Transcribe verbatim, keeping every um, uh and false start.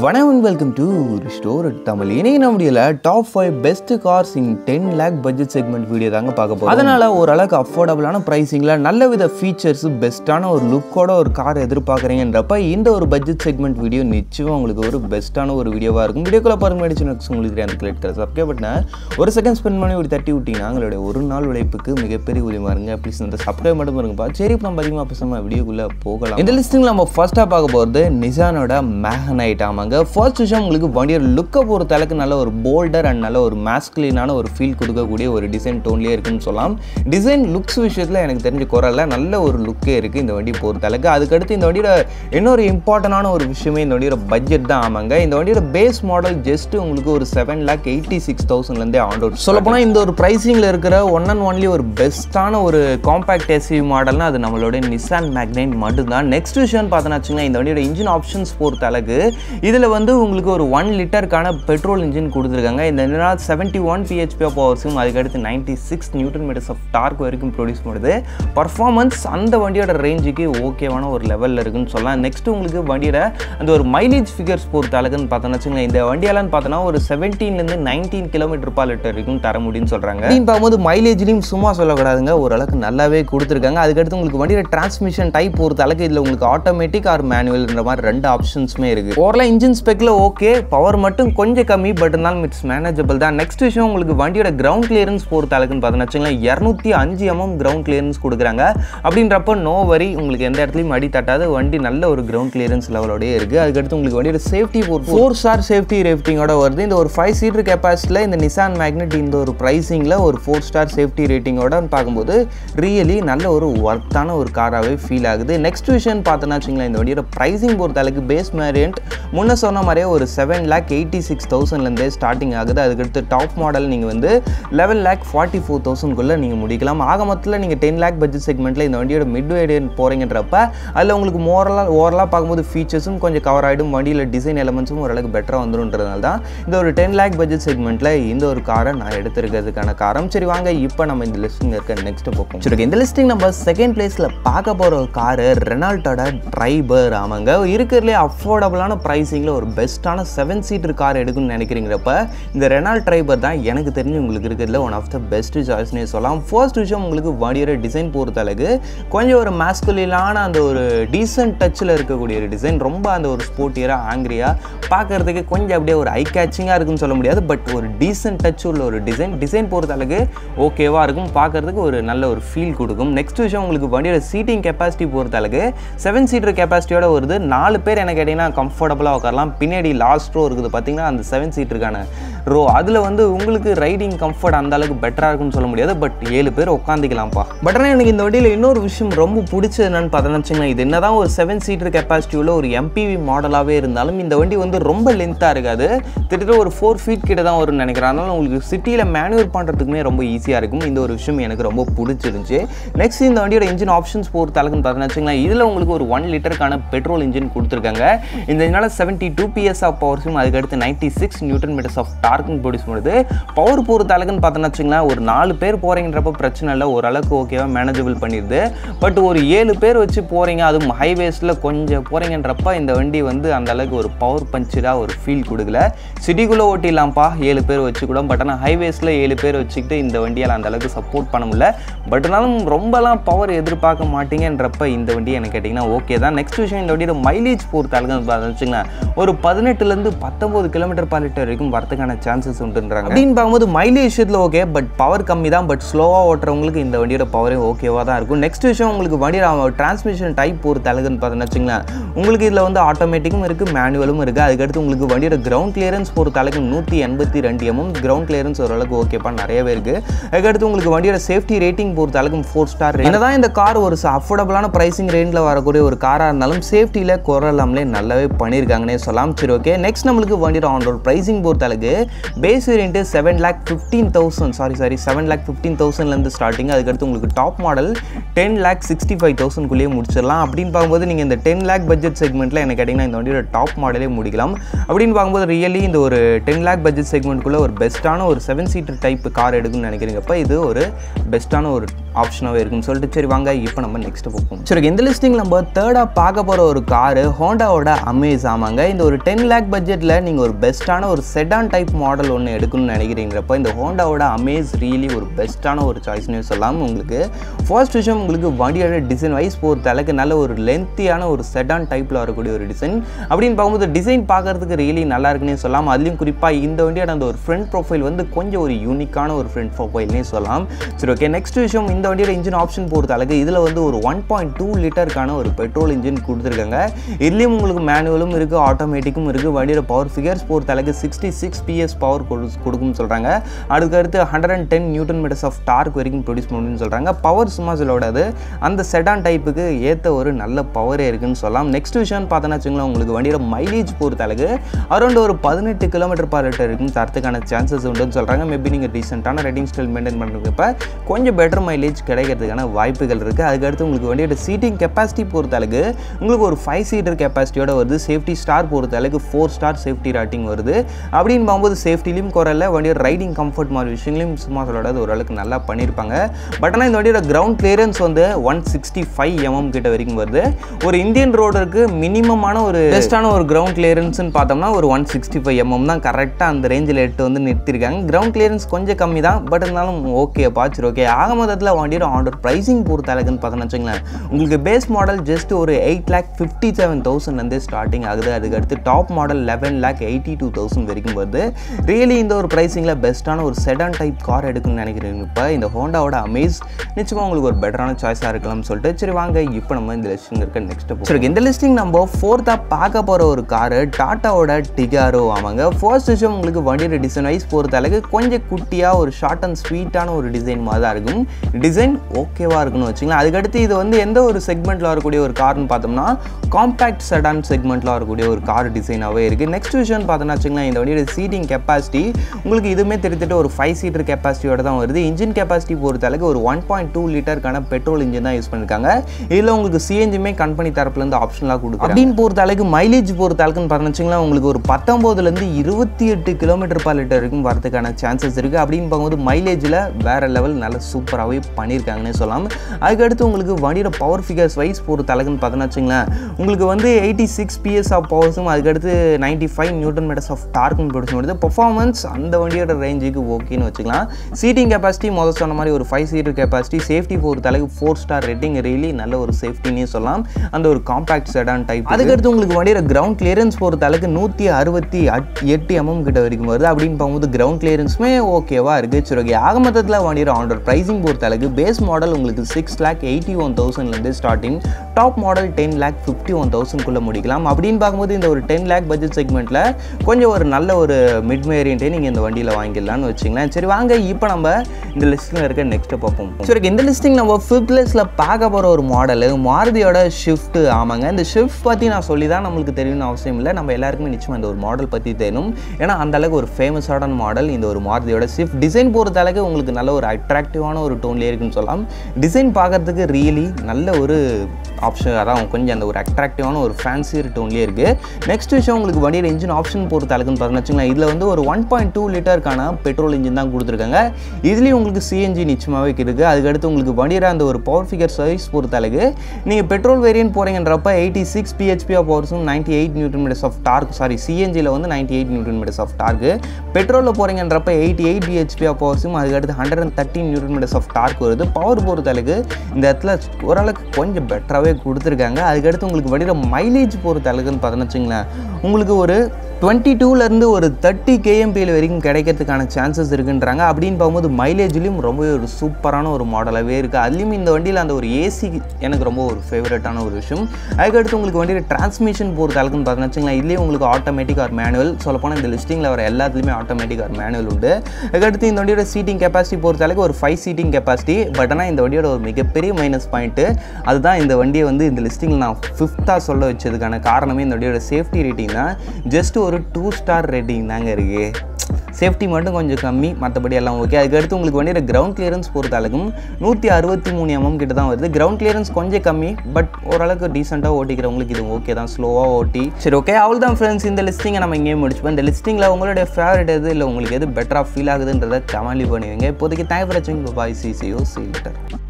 Vanakkam and welcome to Restore Tamil. இன்னைக்கு நம்ம வீடியோல top five best cars in ten lakh budget segment video தாங்க பார்க்க போறோம். அதனால ஒரு அளவுக்கு அஃபோர்டபிளான பிரைசிங்ல நல்லவித ஃபீச்சர்ஸ் பெஸ்டான ஒரு லுக்கோட ஒரு கார் எதிர்பார்க்கறீங்கன்றப்ப இந்த ஒரு budget segment வீடியோ நிச்சயமா உங்களுக்கு ஒரு பெஸ்டான ஒரு வீடியோவா இருக்கும். வீடியோக்குள்ள பாருங்க முடிஞ்சதுக்கு உங்களுக்கு அந்த கிளிக் கர சப்ஸ்கிரைப் பட்டனை ஒரு செகண்ட் ஸ்பெண்ட் பண்ணி ஒரு தட்டி விட்டீங்கன்னா உங்களுடைய ஒரு நாள் உழைப்புக்கு மிகப்பெரிய உரிமாருங்க. ப்ளீஸ் அந்த சப்ஸ்கிரைப் மட்டும் பண்ணுங்க. சரி இப்போ நம்ம அதிகமா பேசாம வீடியோக்குள்ள போகலாம். இந்த லிஸ்டிங்ல நம்ம ஃபர்ஸ்டா பார்க்க போறது Nissanோட Magnite. First விஷயம் உங்களுக்கு வண்டியோட லுக்க பொறுத்தளவுக்கு நல்ல ஒரு போல்டர் அண்ட் நல்ல ஒரு மாஸ்குலினான ஒரு ஃபீல் கொடுக்கக்கூடிய ஒரு டிசைன் டோன்லேயே இருக்குன்னு சொல்லலாம். டிசைன் லுக்ஸ் விஷயத்தில் எனக்கு தெரிஞ்ச குறல்ல நல்ல ஒரு லுக்கே இருக்குது இந்த வண்டி பொறுத்தளவுக்கு. அதுக்கடுத்து இந்த வண்டியோட இன்னொரு இம்பார்ட்டண்டான ஒரு விஷயமே இந்த வண்டியோட பட்ஜெட் தான். ஆமாங்க, இந்த வண்டியோட பேஸ் மாடல் ஜஸ்ட் உங்களுக்கு ஒரு செவன் லேக் எயிட்டி சிக்ஸ் தௌசண்ட்லேருந்தே ஆன் ரோட். சொல்லப்போனால் இந்த ஒரு ப்ரைஸிங்கில் இருக்கிற ஒன் அண்ட் ஒன்லி ஒரு பெஸ்ட்டான ஒரு காம்பேக்ட் எஸ்யூவி மாடல்னால் அது நம்மளோட நிசான் மேக்னைட் மட்டும்தான். நெக்ஸ்ட் விஷயம்னு பார்த்தோன்னா இந்த வண்டியோட இன்ஜின் ஆப்ஷன்ஸ் பொறுத்தளவுக்கு இதில் வந்து உங்களுக்கு ஒரு ஒன் லிட்டருக்கான பெட்ரோல் இன்ஜின் கொடுத்துருக்காங்க. இந்த இன்ஜினால் செவன்ட்டி ஒன் பிஹெச்பி ஆஃப் பவர்ஸும் அதுக்கடுத்து ninety six newton metres of torque வரைக்கும் ப்ரொடியூஸ் பண்ணுது. பர்ஃபார்மன்ஸ் அந்த வண்டியோட ரேஞ்சுக்கு ஓகேவான ஒரு லெவலில் இருக்குன்னு சொல்லலாம். நெக்ஸ்ட்டு உங்களுக்கு வண்டியோட அந்த ஒரு மைலேஜ் ஃபிகர்ஸ் பொறுத்த அளவுக்குன்னு பார்த்தோன்னு வச்சுக்கோங்க, இந்த வண்டியாலான்னு பார்த்தோன்னா ஒரு செவன்டீன்லேருந்து நைன்டீன் கிலோமீட்டர் பர் லிட்டர் வரைக்கும் தர முடியும்னு சொல்கிறாங்க. அப்படின்னு பார்க்கும்போது மைலேஜ்லையும் சும்மா சொல்லக்கூடாதுங்க, ஓரளவுக்கு நல்லாவே கொடுத்துருக்காங்க. அதுக்கடுத்து உங்களுக்கு வண்டியோட டிரான்ஸ்மிஷன் டைப் பொறுத்த அளவுக்கு இதில் உங்களுக்கு ஆட்டோமேட்டிக் ஆர் மேனுவல்ன்ற மாதிரி ரெண்டு ஆப்ஷன்ஸுமே இருக்குது. ஓரளவு இன்ஜின் ஸ்பெக்கில் ஓகே, பவர் மட்டும் கொஞ்சம் கம்மி, பட் இருந்தாலும் இட்ஸ் மேனேஜபிள் தான். நெக்ஸ்ட் விஷயம் உங்களுக்கு வண்டியோட கிரவுண்ட் கிளியரன்ஸ் பொறுத்த அளவுக்குன்னு பார்த்தோன்னு வச்சுக்கோங்களேன், இரநூத்தி அஞ்சு எம்எம் கிரவுண்ட் கிளியரன்ஸ் கொடுக்குறாங்க. அப்படின்றப்போ நோ வரி, உங்களுக்கு எந்த இடத்துலையும் அடி தட்டாது, வண்டி நல்ல ஒரு கிரவுண்ட் கிளியரன்ஸ் லெவலோடய இருக்குது. அதுக்கடுத்து உங்களுக்கு வண்டியோட சேஃப்டி பொறுத்து ஃபோர் ஸ்டார் சேஃப்டி ரேட்டிங்கோட வருது. இந்த ஒரு ஃபைவ் சீட்டர் கெப்பாசிட்டியில் இந்த நிசான் மேக்னெட் இந்த ஒரு ப்ரைஸிங்கில் ஒரு ஃபோர் ஸ்டார் சேஃப்டி ரேட்டிங்கோட பார்க்கும்போது ரியலி நல்ல ஒரு ஒர்த்தான ஒரு காராகவே ஃபீல் ஆகுது. நெக்ஸ்ட் விஷயம் பார்த்தோன்னா வச்சுக்கோங்களேன், இந்த வண்டியோட ப்ரைஸிங் பொறுத்த அளவுக்கு பேஸ் வேரியண்ட் முன்னே சொன்ன மாதிரியே ஒரு செவன் லேக் எயிட்டி சிக்ஸ் தௌசண்ட்லேருந்தே ஸ்டார்டிங் ஆகுது. அதுக்கடுத்து டாப் மாடல் நீங்கள் வந்து லெவன் லேக் ஃபார்ட்டி ஃபோர் தௌசண்ட்குள்ளே நீங்கள் முடிக்கலாம். ஆக மொத்தத்தில் நீங்கள் டென் லேக் பட்ஜெட் செக்மெண்ட்டில் இந்த வண்டியோட மிட் வேரியன்ட் போகிறீங்கன்றப்ப அதில் உங்களுக்கு மோரலாக ஓவரலாக பார்க்கும்போது ஃபீச்சர்ஸும் கொஞ்சம் கவர் ஆகிடும், வண்டியில் டிசைன் எலமெண்ட்ஸும் ஓரளவுக்கு பெட்டராக வந்துடும்ன்றதுனால தான் இந்த ஒரு டென் லேக் பட்ஜெட் செக்மெண்ட்டில் இந்த ஒரு காரை நான் எடுத்துருக்கிறதுக்கான காரம். சரி வாங்க இப்போ நம்ம இந்த லிஸ்டிங் இருக்க நெக்ஸ்ட் பார்ப்போம். சரி, இந்த லிஸ்டிங் நம்ம செகண்ட் பிளேஸில் பார்க்க போகிற ஒரு காரு ரெனால்ட்டோட டிரைபர். ஆமாங்க, இருக்கிறதுலே அஃபோர்டபுளான ப்ரைஸிங்கில் ஒரு பெஸ்ட்டான செவன் சீட்டர் கார் எடுக்கணும்னு நினைக்கிறீங்கிறப்ப இந்த ரெனால்ட் டிரைபர் தான் எனக்கு தெரிஞ்சு உங்களுக்கு இருக்கிறதுல ஒன் ஆஃப் த பெஸ்ட் சாய்ஸ்னே சொல்லலாம். ஃபர்ஸ்ட் விஷயம் உங்களுக்கு வண்டியோட டிசைன் பொறுத்த அளவுக்கு கொஞ்சம் ஒரு மாஸ்குலினான அந்த ஒரு டீசன்ட் டச்சில் இருக்கக்கூடிய ஒரு டிசைன், ரொம்ப அந்த ஒரு ஸ்போர்ட்டியராக ஆங்கிரியாக பார்க்குறதுக்கு கொஞ்சம் அப்படியே ஒரு ஐ கேச்சிங்காக இருக்குன்னு சொல்ல முடியாது, பட் ஒரு டீசன்ட் டச் உள்ள ஒரு டிசைன் டிசைன் பொறுத்த அளவுக்கு ஓகேவாக இருக்கும், பார்க்குறதுக்கு ஒரு நல்ல ஒரு ஃபீல் கொடுக்கும். நெக்ஸ்ட் விஷயம் உங்களுக்கு வண்டியோட சீட்டிங் கெப்பாசிட்டி பொறுத்த அளவுக்கு செவன் சீட்டர் கெப்பாசிட்டியோட வருது. நாலு பேர் எனக்கு கேட்டிங்கன்னா கம்ஃபர்டபுள் உட்காரலாம். பின்னாடி லாஸ்ட் ரோ இருக்குது பார்த்தீங்கன்னா, அந்த செவன் சீட்டருக்கான ரோ, அதில் வந்து உங்களுக்கு ரைடிங் கம்ஃபர்ட் அந்த அளவுக்கு பெட்டராக இருக்குன்னு சொல்ல முடியாது, பட் ஏழு பேர் உட்காந்துக்கலாம்ப்பா. பட் ஆனால் எனக்கு இந்த வண்டியில் இன்னொரு விஷயம் ரொம்ப பிடிச்சது என்னன்னு பார்த்தோன்னு வச்சுக்கோங்களேன், இது என்ன தான் ஒரு செவன் சீட்டர் கெப்பாசிட்டியுள்ள ஒரு எம்பிவி மாடலாகவே இருந்தாலும் இந்த வண்டி வந்து ரொம்ப லென்த்தாக இருக்காது, திட்டத்தட்ட ஒரு ஃபோர் ஃபீட் கிட்ட தான் வரும்னு நினைக்கிறேன். அதனால் உங்களுக்கு சிட்டியில் மேனுவர் பண்ணுறதுக்குமே ரொம்ப ஈஸியாக இருக்கும். இந்த ஒரு விஷயம் எனக்கு ரொம்ப பிடிச்சிருந்துச்சு. நெக்ஸ்ட் இந்த வண்டியோட இன்ஜின் ஆப்ஷன்ஸ் பொறுத்த அளவுக்குன்னு பார்த்தோன்னு வச்சுக்கோங்களேன், இதில் உங்களுக்கு ஒரு ஒன் லிட்டருக்கான பெட்ரோல் இன்ஜின் கொடுத்துருக்காங்க. இந்த செவன்டி டூ பிஎஸ் ஆஃப் பவர்ஸும் அதுக்கடுத்து ninety six newton metres of டார்க்கும் ப்ரொடியூஸ் பண்ணுது. பவர் பொறுத்த அளவுக்குன்னு பார்த்தோன்னா வச்சுங்களேன், ஒரு நாலு பேர் போகிறீங்கன்றப்ப பிரச்சனை இல்லை, ஓரளவுக்கு ஓகேவாக மேனேஜபிள் பண்ணிடுது. பட் ஒரு ஏழு பேர் வச்சு போகிறீங்க, அதுவும் ஹைவேஸில் கொஞ்சம் போகிறீங்கன்றப்ப இந்த வண்டி வந்து அந்த அளவுக்கு ஒரு பவர் பஞ்சராக ஒரு ஃபீல் கொடுக்கல. சிட்டிக்குள்ளே ஓட்டிடலாம்ப்பா ஏழு பேர் வச்சு கூட, பட் ஆனால் ஹைவேஸில் ஏழு பேர் வச்சுக்கிட்டு இந்த வண்டியால் அந்த அளவுக்கு சப்போர்ட் பண்ண முடியல. பட் இருந்தாலும் ரொம்பலாம் பவர் எதிர்பார்க்க மாட்டீங்கன்றப்ப இந்த வண்டி எனக்கு கேட்டிங்கன்னா ஓகே தான். நெக்ஸ்ட் விஷயம் இந்த வண்டியோட மைலேஜ் பொறுத்த அளவுக்கு வச்சுங்களேன், ஒரு பதினெட்டுலேருந்து பத்தொம்போது கிலோமீட்டர் பர் லிட்டர் வரைக்கும் வரதுக்கான சான்சஸ் உண்டுன்றாங்க. அப்படின்னு பார்க்கும்போது மைலேஜ் விஷயத்தில் ஓகே, பட் பவர் கம்மி தான், பட் ஸ்லோவாக ஓட்டுறவங்களுக்கு இந்த வண்டியோட பவரே ஓகேவாக தான் இருக்கும். நெக்ஸ்ட் விஷயம் உங்களுக்கு வண்டியோட டிரான்ஸ்மிஷன் டைப் பொறுத்த அளவுக்குன்னு பார்த்தோன்னு வச்சுங்களேன், உங்களுக்கு இதில் வந்து ஆட்டோமேட்டிக்கும் இருக்குது, மேனுவலும் இருக்குது. அதுக்கடுத்து உங்களுக்கு வண்டியோட கிரவுண்ட் கிளியரன்ஸ் பொறுத்த அளவுக்கு நூற்றி எண்பத்தி ரெண்டு எம்எம் கிரவுண்ட் கிளியரன்ஸ் ஓரளவுக்கு ஓகேப்பா நிறையவே இருக்குது. அதுக்கடுத்து உங்களுக்கு வண்டியோட சேஃப்டி ரேட்டிங் பொறுத்த அளவுக்கு ஃபோர் ஸ்டார். என்னதான் இந்த கார் ஒரு அஃபோர்டபுளான ப்ரைஸிங் ரேஞ்சில் வரக்கூடிய ஒரு காராக இருந்தாலும் சேஃப்டியில் குறலாமலே நல்லாவே பண்ணியிருக்கு. நெக்ஸ்ட் நம்மளுக்கு வண்டியோட ஆன் ரோட் பிரைசிங் பொறுத்த அளவுக்கு base variant seven lakh fifteen thousand sorry sorry seven lakh fifteen தௌசண்ட்லேருந்து ஸ்டார்டிங். அதுக்கடுத்து உங்களுக்கு top model ten lakh sixty five தௌசண்ட்குள்ளேயே முடிச்சிடலாம். அப்படின்னு பார்க்கும்போது நீங்கள் இந்த டென் லேக் பட்ஜெட் செக்மெண்ட்டில் எனக்கு கேட்டிங்கன்னா இந்த வண்டியோட டாப் மாடலே முடிக்கலாம். அப்படின்னு பார்க்கும்போது ரியலி இந்த ஒரு டென் லேக் பட்ஜெட் செக்மெண்ட்குள்ளே ஒரு பெஸ்ட்டான ஒரு செவன் சீட்டர் டைப் கார் எடுக்குன்னு நினைக்கிறீங்கப்ப இது ஒரு பெஸ்ட்டான ஒரு ஆப்ஷனாவே இருக்கும் சொல்லிட்டு சரி வாங்க இப்போ நம்ம நெக்ஸ்ட் போவோம். சரி இந்த லிஸ்டிங்ல நம்ம थर्डா பாக்க போற ஒரு கார் Hondaவோட Amaze ஆமாங்க. இந்த ஒரு ten lakh பட்ஜெட்ல நீங்க ஒரு பெஸ்டான ஒரு செடான் டைப் மாடல் ஒன்னு எடுக்கணும்னு நினைக்கிறீங்கறப்ப இந்த Hondaவோட Amaze really ஒரு பெஸ்டான ஒரு சாய்ஸ்னே சொல்லலாம் உங்களுக்கு. ஃபர்ஸ்ட் விஷயம் உங்களுக்கு வண்டியோட டிசைன் வைஸ் போறதுக்கு நல்ல ஒரு லெந்தியான ஒரு செடான் டைப்ல வரக்கூடிய ஒரு டிசைன். அப்படிን பாக்கும்போது டிசைன் பார்க்கிறதுக்கு really நல்லா இருக்குனே சொல்லலாம். அதிலும் குறிப்பா இந்த வண்டியோட அந்த ஒரு ஃப்ரண்ட் ப்ரொஃபைல் வந்து கொஞ்சம் ஒரு யூனிக்கான ஒரு ஃப்ரண்ட் ப்ரொஃபைல்னே சொல்லலாம். சரி ஓகே நெக்ஸ்ட் விஷயம் இந்த வண்டியோட இன்ஜின் ஆப்ஷன் பொறுத்தளவுக்கு இதுல வந்து ஒரு one point two லிட்டர்க்கான ஒரு பெட்ரோல் இன்ஜின் கொடுத்திருக்காங்க. இதுலயும் உங்களுக்கு மேனுவலும் இருக்கு ஆட்டோமேட்டிக்கும் இருக்கு. வண்டியோட பவர் ஃபிகர்ஸ் பொறுத்தளவுக்கு sixty-six P S பவர் கொடுக்கும்னு சொல்றாங்க. அதுக்கு அடுத்து one hundred ten Newton meters of torque வரைக்கும் ப்ரொடியூஸ் பண்ணும்னு சொல்றாங்க. பவர் சும்மா சொல்லக்கூடாது அந்த செடான் டைப்புக்கு ஏத்த ஒரு நல்ல பவரே இருக்குன்னு சொல்லலாம். நெக்ஸ்ட் விஷயம் பார்த்தனாச்சுங்களா உங்களுக்கு வண்டியோட மைலேஜ் பொறுத்தளவுக்கு அரௌண்ட் ஒரு பதினெட்டு கிலோமீட்டர் பர் லிட்டர் இருக்குன்னு தரத்துக்கான சான்சஸ் உண்டுன்னு சொல்றாங்க. மேபி நீங்க டீசன்ட்டான ரைடிங் ஸ்டைல் மெயின்டைன் பண்றப்ப கொஞ்சம் பெட்டர் மைலேஜ் கிடைக்கிறதுக்கான வாய்ப்புகள் இருக்கு. அதுக்கு அடுத்து உங்களுக்கு வண்டியோட சீட்டிங் கெப்பாசிட்டி பொறுத்தளவுக்கு உங்களுக்கு ஒரு five seater கெப்பாசிட்டியோட வருது. சேஃப்டி ஸ்டார் பொறுத்தளவுக்கு four star சேஃப்டி ரேட்டிங் வருது. அப்படின்னு பாக்கும்போது சேஃப்டிலையும் குறையில்ல வண்டியோட ரைடிங் கம்ஃபர்ட் மாதிரி விஷயங்களையும் சும்மா சொல்லக்கூடாது ஓரளவுக்கு நல்லா பண்ணியிருப்பாங்க. பட் ஆனால் இந்த வண்டியோட கிரவுண்ட் கிளியரன்ஸ் வந்து ஒன் சிக்ஸ்டி ஃபைவ் எம்எம் கிட்ட வரைக்கும் வருது. ஒரு இந்தியன் ரோடுக்கு மினிமமான ஒரு பெஸ்டான ஒரு கிரவுண்ட் கிளியரன்ஸ்ன்னு பார்த்தோம்னா ஒரு ஒன் சிக்ஸ்டி ஃபைவ் எம்எம் தான் கரெக்டாக அந்த ரேஞ்சில் எடுத்து வந்து நிறுத்திருக்காங்க. கிரவுண்ட் கிளியரன்ஸ் கொஞ்சம் கம்மி தான் பட் இருந்தாலும் ஓகே பாச்சு ஓகே. ஆக மொத்தத்தில் வண்டியோட ஆண்டர் ப்ரைஸிங் பொறுத்த அளவுக்குன்னு பார்த்தோன்னு வச்சுங்களேன் உங்களுக்கு பேஸ் மாடல் ஜஸ்ட் ஒரு எயிட் லேக் ஃபிஃப்டி செவன் தௌசண்ட்லேருந்து ஸ்டார்டிங் ஆகுது. அதுக்கடுத்து top model eleven lakh eighty two thousand வரைக்கும் வருது. ரியலி இந்த ஒரு ப்ரைஸிங்கில் பெஸ்ட்டான ஒரு செடான் டைப் கார் எடுக்கணும்னு நினைக்கிறீங்க இப்போ இந்த ஹோண்டாவோட Amaze நிச்சயமாக உங்களுக்கு ஒரு பெட்டரான சாய்ஸாக இருக்கலாம்னு சொல்லிட்டு சரி வாங்க இப்போ நம்ம இந்த லிஸ்டிங் இருக்க நெக்ஸ்ட் சரி இந்த லிஸ்டிங் நம்ம ஃபோர்த்தாக பார்க்க போகிற ஒரு காரு டாட்டாவோட டிகாரோ ஆமாங்க. ஃபர்ஸ்ட் விஷயம் உங்களுக்கு வண்டியோட டிசைன் வைஸ் பொறுத்த அளவுக்கு கொஞ்சம் குட்டியாக ஒரு ஷார்ட் அண்ட் ஸ்வீட்டான ஒரு டிசைன் மாதிரி தான் இருக்கும். டிசைன் ஓகேவாக இருக்குன்னு வச்சுங்களேன். அதுக்கடுத்து இது வந்து எந்த ஒரு செக்மெண்ட்டில் வரக்கூடிய ஒரு கார்னு பார்த்தோம்னா காம்பேக்ட் செடான் செக்மெண்ட்டில் வரக்கூடிய ஒரு கார் டிசைனாகவே இருக்குது. நெக்ஸ்ட் விஷயம் பார்த்தோன்னா வச்சுங்களேன் இந்த வண்டியோட சீட்டிங் கெப்பாசிட்டி உங்களுக்கு இதுவுமே திட்டத்தட்ட ஒரு ஃபைவ் சீட்டர் கெப்பாசிட்டியோட தான் வருது. இன்ஜின் கெப்பாசிட்டி பொறுத்தளவுக்கு ஒரு ஒன் பாயிண்ட் டூ லிட்டருக்கான பெட்ரோல் இன்ஜின் தான் யூஸ் பண்ணியிருக்காங்க. இதில் உங்களுக்கு சிஎன்ஜிமே கம்பெனி தரப்புலேருந்து ஆப்ஷனாக கொடுக்கும். அப்படின்னு பொறுத்த அளவுக்கு மைலேஜ் பொறுத்த அளவுக்குன்னு பார்த்தோன்னு வச்சுங்களேன் உங்களுக்கு ஒரு பத்தொம்போதுலேருந்து இருபத்தி எட்டு கிலோமீட்டர் பர் லிட்டர் வரைக்கும் வரதுக்கான சான்சஸ் இருக்குது. அப்படின்னு பார்க்கும்போது மைலேஜில் வேறு லெவல் நல்லா சூப்பராகவே பண்ணியிருக்காங்கன்னே சொல்லலாம். அதுக்கடுத்து உங்களுக்கு வண்டியோட பவர் ஃபிகர்ஸ் வைஸ் பொறுத்த அளவுக்குன்னு பார்த்தோன்னு வச்சுங்களேன் உங்களுக்கு வந்து eighty six P S of பவர்ஸும் அதுக்கடுத்து ninety-five Newton meters ஆஃப் டார்க்கும் ப்ரொடியூஸ் பண்ணுது. பர்ஃபார்மன்ஸ் அந்த வண்டியோட ரேஞ்சுக்கு ஓகேன்னு வச்சுக்கலாம். சீட்டிங் கெப்பாசிட்டி முதல் சொன்ன மாதிரி ஒரு five seater capacity safety four தலைக்கு ஃபோர் ஸ்டார் ரேட்டிங் ரியலி நல்ல ஒரு சேஃப்டினே சொல்லலாம். அந்த ஒரு காம்பாக்ட் செடான் டைப். அதுக்கடுத்து உங்களுக்கு வண்டியோட கிரவுண்ட் கிளியரன்ஸ் போகிற தலைக்கு நூற்றி அறுபத்தி எட்டு எம்எம் கிட்ட வரைக்கும் வருது. அப்படின்னு பார்க்கும்போது கிரவுண்ட் கிளியரன்ஸுமே ஓகேவா இருக்குது. சரி ஓகே ஆக மொத்தத்தில் வண்டியோட ஆண்டர் ப்ரைஸிங் பொறுத்த அளவுக்கு பேஸ் மாடல் உங்களுக்கு சிக்ஸ் லேக் எயிட்டி ஒன் தௌசண்ட்லேருந்து starting top model ten lakh fifty one தௌசண்ட்குள்ளே முடிக்கலாம். அப்படின்னு பார்க்கும்போது இந்த ஒரு டென் லேக் பட்ஜெட் செக்மெண்ட்டில் கொஞ்சம் ஒரு நல்ல ஒரு மிட் வேரியண்ட்டே நீங்கள் இந்த வண்டியில் வாங்கிடலாம்னு வச்சுங்களேன். சரி வாங்க இப்போ நம்ம இந்த லிஸ்ட்டில் இருக்க நெக்ஸ்ட் பார்ப்போம். சரி இந்த லிஸ்டிங் நம்ம ஃபிஃப்த் லிஸ்ட்டில் பார்க்க போகிற ஒரு மாடலு மாருதியோட ஷிஃப்ட் ஆமாங்க. இந்த ஷிஃப்ட் பற்றி நான் சொல்லி தான் நம்மளுக்கு தெரியணும்னு அவசியம் இல்லை. நம்ம எல்லாருக்குமே நிச்சயமாக இந்த ஒரு மாடல் பற்றி தெரியணும். ஏன்னா அந்தளவுக்கு ஒரு ஃபேமஸான மாடல் இந்த ஒரு மாருதியோட ஷிஃப்ட். டிசைன் பொறுத்த அளவுக்கு உங்களுக்கு நல்ல ஒரு அட்ராக்டிவான ஒரு டோன்லேயே இருக்குன்னு சொல்லலாம். டிசைன் பார்க்குறதுக்கு ரியலி நல்ல ஒரு ஆப்ஷன் அதான் கொஞ்சம் அந்த ஒரு அட்ராக்டிவான ஒரு ஃபேன்சியர் டோன்லேயே இருக்குது. நெக்ஸ்ட் விஷயம் உங்களுக்கு வண்டியோட இன்ஜின் ஆப்ஷன் பொறுத்த அளவுக்குன்னு பார்த்தோன்னு வச்சுங்களேன் இதில் வந்து ஒரு ஒன் பாயிண்ட் டூ லிட்டருக்கான பெட்ரோல் இன்ஜின் தான் கொடுத்துருக்காங்க. இதுலேயும் உங்களுக்கு சிஎன்ஜி நிச்சயமாகவே இருக்குது. அதுக்கடுத்து உங்களுக்கு வண்டியோட அந்த ஒரு பவர் ஃபிகர் சர்வீஸ் பொறுத்த அளவுக்கு நீங்கள் பெட்ரோல் வேரியன்ட் போகிறீங்கன்றப்ப எயிட்டி சிக்ஸ் பிஹெச்பி ஆஃப் பவர்ஸும் ninety eight newton metres of torque sorry சிஎன்ஜியில் வந்து ninety eight newton metres of torque. பெட்ரோலில் போகிறீங்கன்றப்ப எயிட்டி எயிட் பிஹெச்பி ஆஃப் பவர்ஸும் அதுக்கடுத்து hundred and thirteen newton metres of torque வருது. பவர் பொறுத்த அளவுக்கு இந்த இடத்துல ஓரளவுக்கு கொஞ்சம் பெட்டராகவே கொடுத்துருக்காங்க. அதுக்கடுத்து உங்களுக்கு வண்டியோட மைலேஜ் பொறுத்த அளவுக்குன்னு பார்த்தோன்னு வச்சுங்களேன் உங்களுக்கு ஒரு டுவெண்ட்டி டூலேருந்து ஒரு தேர்ட்டி கேஎம்பியில் வரைக்கும் கிடைக்கிறதுக்கான சான்சஸ் இருக்குன்றாங்க. அப்படின்னு பார்க்கும்போது மைலேஜ்லேயும் ரொம்பவே ஒரு சூப்பரான ஒரு மாடலாகவே இருக்குது. அதுலேயும் இந்த வண்டியில் அந்த ஒரு ஏசி எனக்கு ரொம்ப ஒரு ஃபேவரட்டான ஒரு விஷயம். அதுக்கடுத்து உங்களுக்கு வண்டியோட டிரான்ஸ்மிஷன் பொறுத்த அளவுக்குன்னு பார்த்தோன்னு வச்சுங்களேன் இதுலேயும் உங்களுக்கு ஆட்டோமேட்டிக் ஆர் மேனுவல் சொல்லப்போனால் இந்த லிஸ்டிங்கில் வர எல்லாத்துலேயுமே ஆட்டோமேட்டிக் ஆர் மேனுவல் உண்டு. அதுக்கடுத்து இந்த வண்டியோட சீட்டிங் கெப்பாசிட்டி பொறுத்த அளவுக்கு ஒரு ஃபைவ் சீட்டிங் கெப்பாசிட்டி. பட் ஆனால் இந்த வண்டியோட ஒரு மிகப்பெரிய மைனஸ் பாயிண்ட்டு அதுதான் இந்த வண்டியை வந்து இந்த லிஸ்டிங்கில் நான் ஃபிஃப்த்தாக சொல்ல வச்சதுக்கான காரணமே இந்த வண்டியோட சேஃப்டி ரேட்டிங் தான். ஜஸ்ட் ஒரு டூ ஸ்டார் ரேட்டிங் தாங்க இருக்குது. சேஃப்டி மட்டும் கொஞ்சம் கம்மி மற்றபடி எல்லாம் ஓகே. அதுக்கடுத்து உங்களுக்கு வண்டியோட கிரவுண்ட் கிளியரன்ஸ் பொறுத்தளவுக்கும் நூற்றி அறுபத்தி மூணு எம்எம் கிட்ட தான் வருது. கிரவுண்ட் கிளியரன்ஸ் கொஞ்சம் கம்மி பட் ஓரளவுக்கு டீசெண்டாக ஓட்டிக்கிறவங்களுக்கு இது ஓகே தான் ஸ்லோவாக ஓட்டி. சரி ஓகே அவ்வளோ தான் ஃப்ரெண்ட்ஸ் இந்த லிஸ்டிங்கை நம்ம இங்கேயும் முடிச்சுப்போம். இந்த லிஸ்டிங்கில் உங்களுடைய ஃபேவரட் எது இல்லை உங்களுக்கு எது பெட்டராக ஃபீல் ஆகுதுன்றதை கமெண்ட்லி பண்ணுவீங்க. இப்போதைக்கு தேங்க்ஸ் ஃபார் வாட்சிங். பாய். See see you.